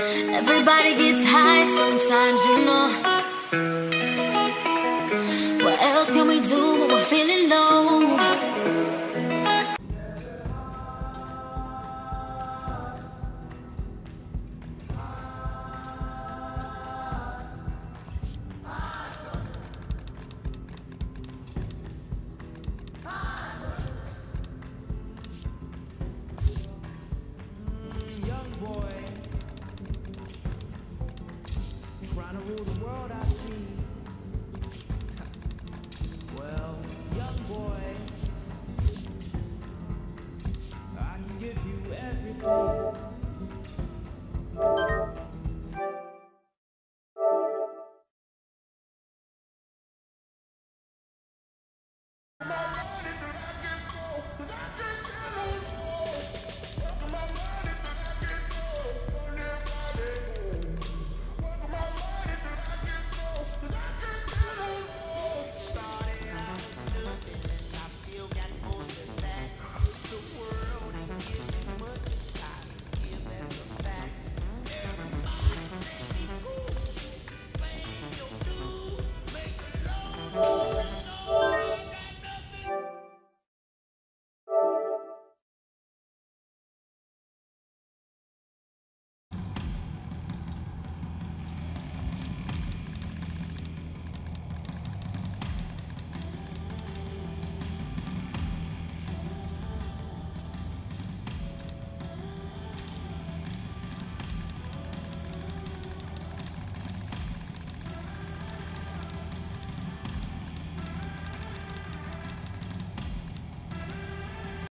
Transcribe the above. Everybody gets high sometimes, you know. What else can we do when we're feeling low? Trying to rule the world, I see. Well, young boy, I can give you everything.